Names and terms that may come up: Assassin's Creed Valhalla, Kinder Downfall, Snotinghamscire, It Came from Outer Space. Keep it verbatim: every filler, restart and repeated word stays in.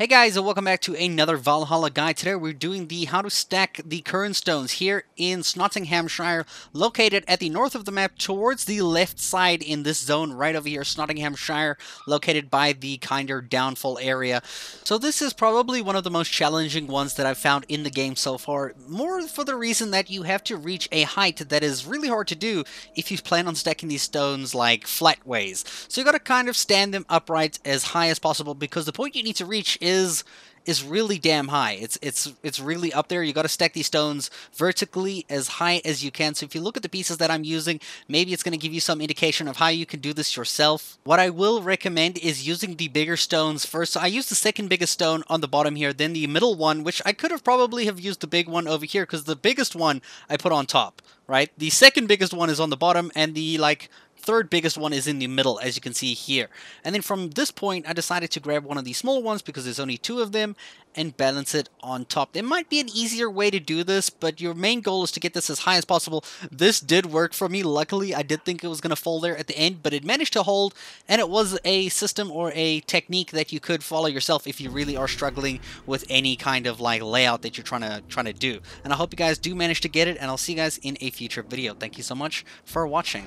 Hey guys, and welcome back to another Valhalla guide. Today we're doing the how to stack the Kern Stones here in Snotinghamscire, located at the north of the map towards the left side in this zone right over here, Snotinghamscire, located by the Kinder Downfall area. So this is probably one of the most challenging ones that I've found in the game so far, more for the reason that you have to reach a height that is really hard to do if you plan on stacking these stones like flat ways. So you got to kind of stand them upright as high as possible because the point you need to reach is is is really damn high. It's it's it's really up there. You got to stack these stones vertically as high as you can. So if you look at the pieces that I'm using, maybe it's going to give you some indication of how you can do this yourself. What I will recommend is using the bigger stones first. So I used the second biggest stone on the bottom here, then the middle one, which I could have probably have used the big one over here because the biggest one I put on top, right? The second biggest one is on the bottom, and the like third biggest one is in the middle, as you can see here. And then from this point I decided to grab one of these small ones because there's only two of them and balance it on top. There might be an easier way to do this, but your main goal is to get this as high as possible. This did work for me. Luckily, I did think it was going to fall there at the end, but it managed to hold, and it was a system or a technique that you could follow yourself if you really are struggling with any kind of like layout that you're trying to trying to do. And I hope you guys do manage to get it, and I'll see you guys in a future video. Thank you so much for watching.